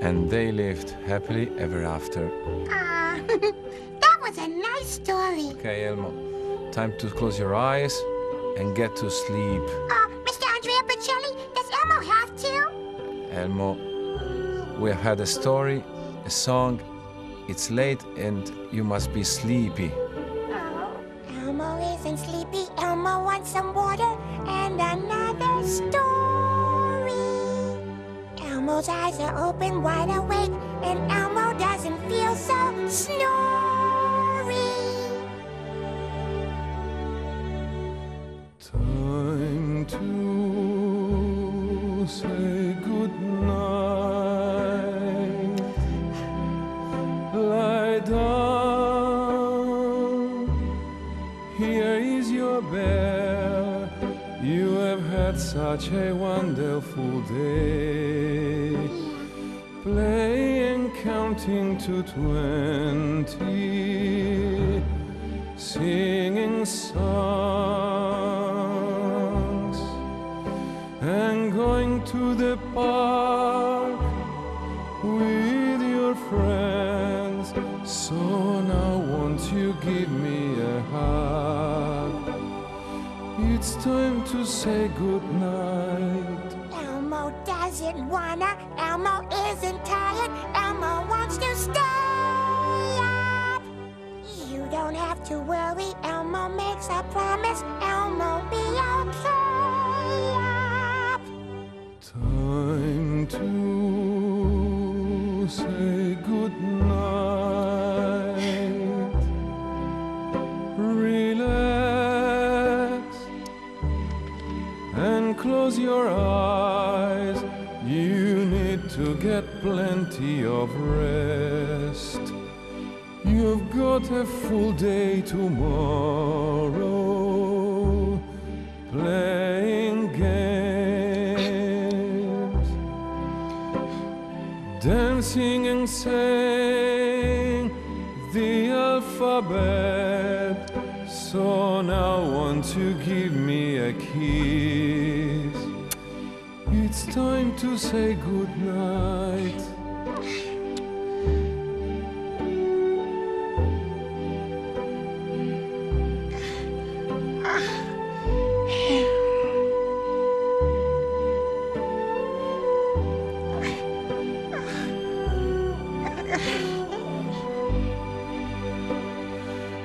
and they lived happily ever after. Ah, that was a nice story. Okay, Elmo, time to close your eyes and get to sleep. Mr. Andrea Bocelli, does Elmo have to? Elmo, we had a story, a song. It's late and you must be sleepy. Oh, Elmo isn't sleepy. Elmo wants some water and another story. Elmo's eyes are open, wide awake, and Elmo doesn't feel so snory. Time to say goodnight. Here is your bell. You have had such a wonderful day, playing, counting to 20, singing songs, and going to the park with your friends. So now won't you give me a hug? It's time to say goodnight. Elmo doesn't wanna, Elmo isn't tired, Elmo wants to stay up. You don't have to worry, Elmo makes a promise, Elmo be okay up. Time to say goodnight. Close your eyes, you need to get plenty of rest. You've got a full day tomorrow, playing games, dancing and saying the alphabet. So now won't you give me a kiss? It's time to say goodnight.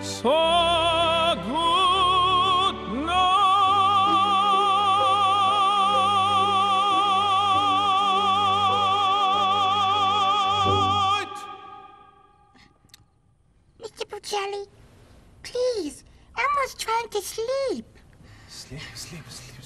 So Bocelli, please, Elmo's trying to sleep. Sleep, sleep, sleep.